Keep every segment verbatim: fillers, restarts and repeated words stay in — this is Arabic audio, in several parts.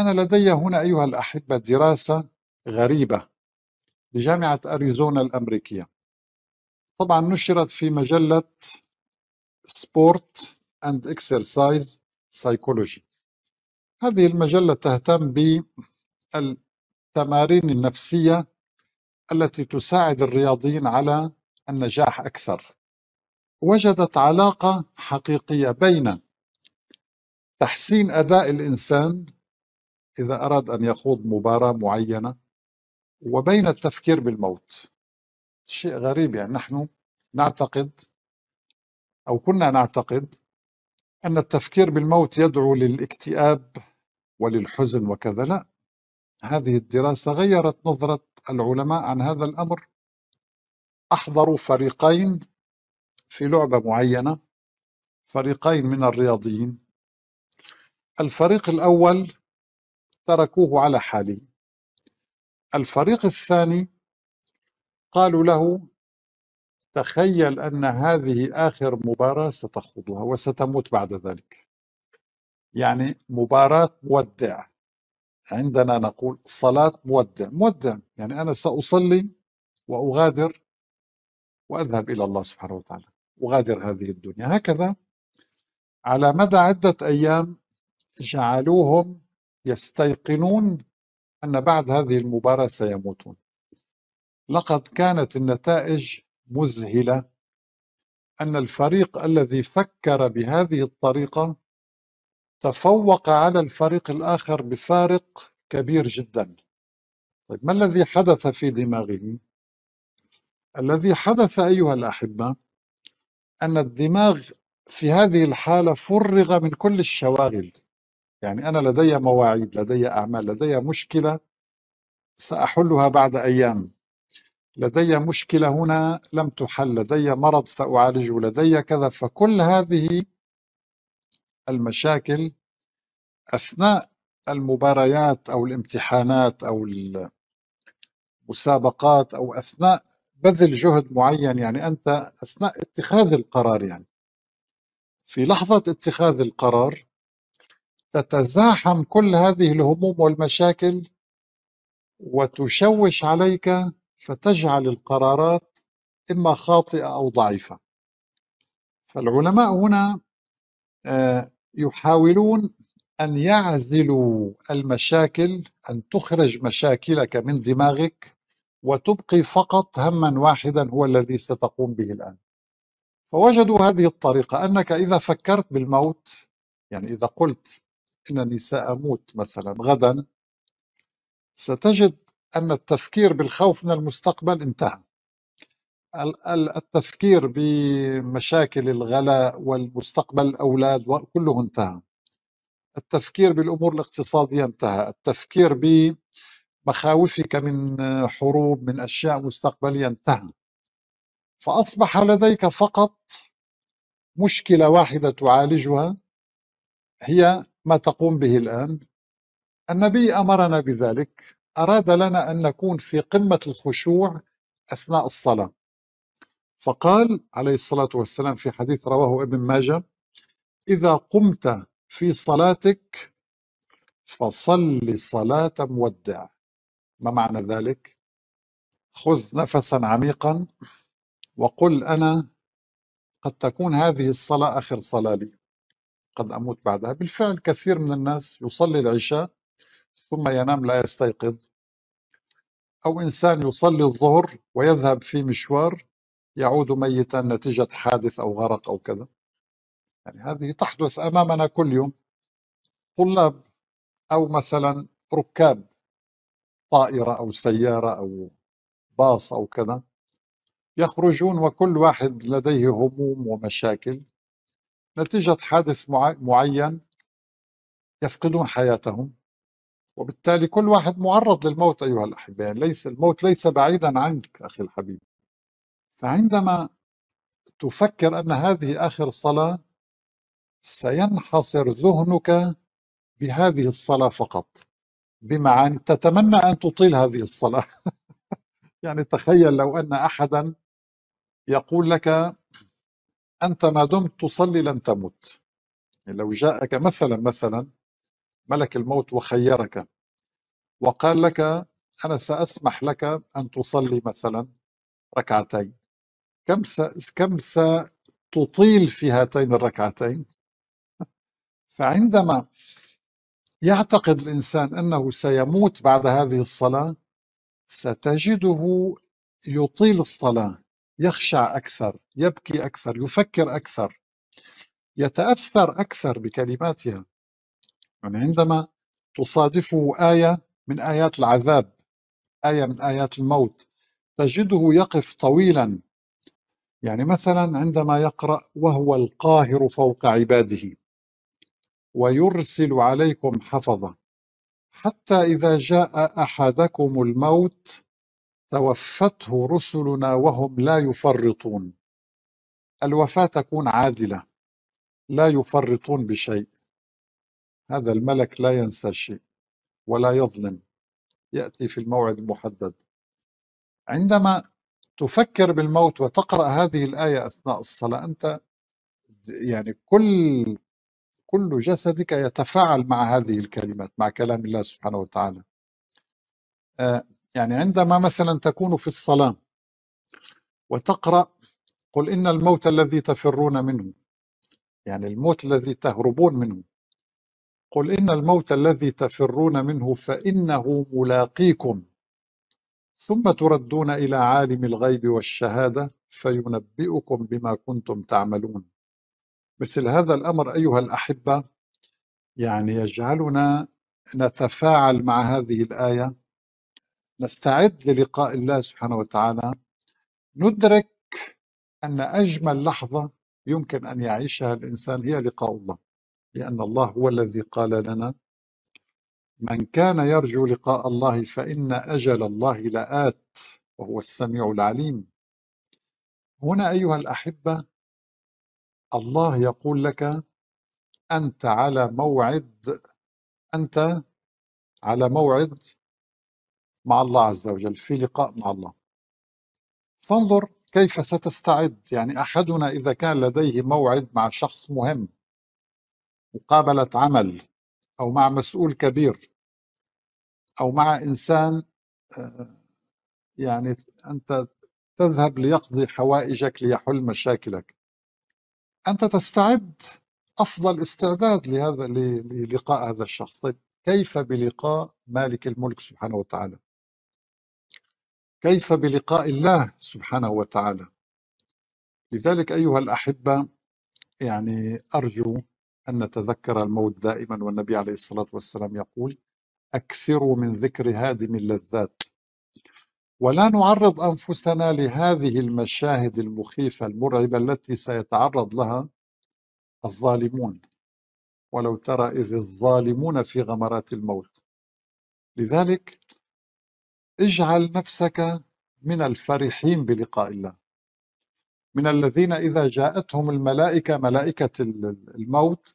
أنا لدي هنا أيها الأحبة دراسة غريبة لجامعة أريزونا الأمريكية، طبعا نشرت في مجلة Sport and Exercise Psychology. هذه المجلة تهتم بالتمارين النفسية التي تساعد الرياضيين على النجاح أكثر. وجدت علاقة حقيقية بين تحسين أداء الإنسان إذا أراد أن يخوض مباراة معينة وبين التفكير بالموت. شيء غريب، يعني نحن نعتقد أو كنا نعتقد أن التفكير بالموت يدعو للاكتئاب وللحزن وكذا، لا، هذه الدراسة غيرت نظرة العلماء عن هذا الأمر. أحضروا فريقين في لعبة معينة، فريقين من الرياضيين. الفريق الأول تركوه على حاله، الفريق الثاني قالوا له تخيل أن هذه آخر مباراة ستخوضها وستموت بعد ذلك، يعني مباراة مودع. عندنا نقول صلاة مودع، مودع يعني أنا سأصلي وأغادر وأذهب إلى الله سبحانه وتعالى، أغادر هذه الدنيا. هكذا على مدى عدة أيام جعلوهم يستيقنون أن بعد هذه المباراة سيموتون. لقد كانت النتائج مذهلة، أن الفريق الذي فكر بهذه الطريقة تفوق على الفريق الآخر بفارق كبير جدا. طيب، ما الذي حدث في دماغه؟ الذي حدث أيها الأحبة أن الدماغ في هذه الحالة فرغ من كل الشواغل، يعني أنا لدي مواعيد، لدي أعمال، لدي مشكلة سأحلها بعد أيام، لدي مشكلة هنا لم تحل، لدي مرض سأعالجه، لدي كذا. فكل هذه المشاكل أثناء المباريات أو الامتحانات أو المسابقات أو أثناء بذل جهد معين، يعني أنت أثناء اتخاذ القرار، يعني في لحظة اتخاذ القرار تتزاحم كل هذه الهموم والمشاكل وتشوش عليك، فتجعل القرارات إما خاطئة أو ضعيفة. فالعلماء هنا يحاولون أن يعزلوا المشاكل، أن تخرج مشاكلك من دماغك وتبقي فقط هما واحدا هو الذي ستقوم به الآن. فوجدوا هذه الطريقة، أنك إذا فكرت بالموت، يعني إذا قلت إنني سأموت مثلا غدا، ستجد أن التفكير بالخوف من المستقبل انتهى، التفكير بمشاكل الغلاء والمستقبل الأولاد وكله انتهى، التفكير بالأمور الاقتصادية انتهى، التفكير بمخاوفك من حروب من أشياء مستقبلية انتهى. فأصبح لديك فقط مشكلة واحدة تعالجها، هي ما تقوم به الآن. النبي أمرنا بذلك، أراد لنا أن نكون في قمة الخشوع أثناء الصلاة، فقال عليه الصلاة والسلام في حديث رواه ابن ماجه: إذا قمت في صلاتك فصل صلاة مودع. ما معنى ذلك؟ خذ نفسا عميقا وقل أنا قد تكون هذه الصلاة آخر صلاة لي، قد أموت بعدها. بالفعل كثير من الناس يصلي العشاء ثم ينام لا يستيقظ، أو إنسان يصلي الظهر ويذهب في مشوار يعود ميتا نتيجة حادث أو غرق أو كذا. يعني هذه تحدث أمامنا كل يوم، طلاب أو مثلا ركاب طائرة أو سيارة أو باص أو كذا، يخرجون وكل واحد لديه هموم ومشاكل نتيجة حادث معين، يفقدون حياتهم، وبالتالي كل واحد معرض للموت أيها الأحبة. يعني ليس الموت ليس بعيدا عنك أخي الحبيب. فعندما تفكر أن هذه آخر صلاة، سينحصر ذهنك بهذه الصلاة فقط، بمعنى تتمنى أن تطيل هذه الصلاة. يعني تخيل لو أن أحدا يقول لك أنت ما دمت تصلي لن تموت، يعني لو جاءك مثلا مثلا ملك الموت وخيرك وقال لك أنا سأسمح لك أن تصلي مثلا ركعتين، كم كم ستطيل في هاتين الركعتين؟ فعندما يعتقد الإنسان أنه سيموت بعد هذه الصلاة ستجده يطيل الصلاة، يخشع أكثر، يبكي أكثر، يفكر أكثر، يتأثر أكثر بكلماتها. يعني عندما تصادفه آية من آيات العذاب، آية من آيات الموت، تجده يقف طويلا. يعني مثلا عندما يقرأ وهو القاهر فوق عباده ويرسل عليكم حفظة حتى إذا جاء أحدكم الموت توفته رسلنا وهم لا يفرطون. الوفاة تكون عادلة، لا يفرطون بشيء. هذا الملك لا ينسى شيء ولا يظلم، يأتي في الموعد المحدد. عندما تفكر بالموت وتقرأ هذه الآية أثناء الصلاة، أنت يعني كل كل جسدك يتفاعل مع هذه الكلمات، مع كلام الله سبحانه وتعالى. آه يعني عندما مثلا تكون في الصلاة وتقرأ قل إن الموت الذي تفرون منه، يعني الموت الذي تهربون منه، قل إن الموت الذي تفرون منه فإنه ملاقيكم ثم تردون إلى عالم الغيب والشهادة فينبئكم بما كنتم تعملون. مثل هذا الأمر أيها الأحبة يعني يجعلنا نتفاعل مع هذه الآية، نستعد للقاء الله سبحانه وتعالى، ندرك أن أجمل لحظة يمكن أن يعيشها الإنسان هي لقاء الله، لأن الله هو الذي قال لنا من كان يرجو لقاء الله فإن أجل الله لآت وهو السميع العليم. هنا أيها الأحبة الله يقول لك أنت على موعد، أنت على موعد مع الله عز وجل، في لقاء مع الله، فانظر كيف ستستعد. يعني أحدنا إذا كان لديه موعد مع شخص مهم، مقابلة عمل، أو مع مسؤول كبير، أو مع إنسان يعني أنت تذهب ليقضي حوائجك ليحل مشاكلك، أنت تستعد أفضل استعداد لهذا للقاء هذا الشخص. طيب كيف بلقاء مالك الملك سبحانه وتعالى؟ كيف بلقاء الله سبحانه وتعالى؟ لذلك أيها الأحبة يعني أرجو أن نتذكر الموت دائما، والنبي عليه الصلاة والسلام يقول أكثروا من ذكر هادم اللذات، ولا نعرض أنفسنا لهذه المشاهد المخيفة المرعبة التي سيتعرض لها الظالمون، ولو ترى إذ الظالمون في غمرات الموت. لذلك اجعل نفسك من الفرحين بلقاء الله، من الذين إذا جاءتهم الملائكة، ملائكة الموت،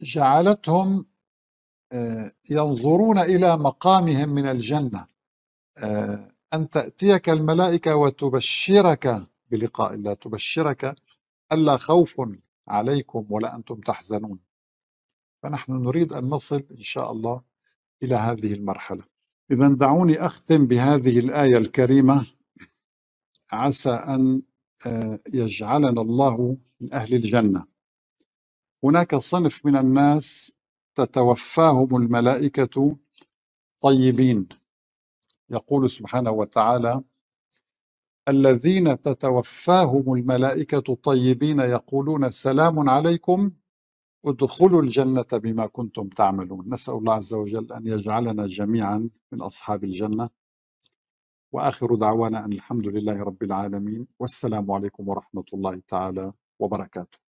جعلتهم ينظرون إلى مقامهم من الجنة. أن تأتيك الملائكة وتبشرك بلقاء الله، تبشرك ألا خوف عليكم ولا أنتم تحزنون. فنحن نريد أن نصل إن شاء الله إلى هذه المرحلة. إذا دعوني أختم بهذه الآية الكريمة، عسى أن يجعلنا الله من أهل الجنة. هناك صنف من الناس تتوفاهم الملائكة طيبين، يقول سبحانه وتعالى الذين تتوفاهم الملائكة طيبين يقولون سلام عليكم ادخلوا الجنة بما كنتم تعملون. نسأل الله عز وجل أن يجعلنا جميعا من أصحاب الجنة، وآخر دعوانا أن الحمد لله رب العالمين، والسلام عليكم ورحمة الله تعالى وبركاته.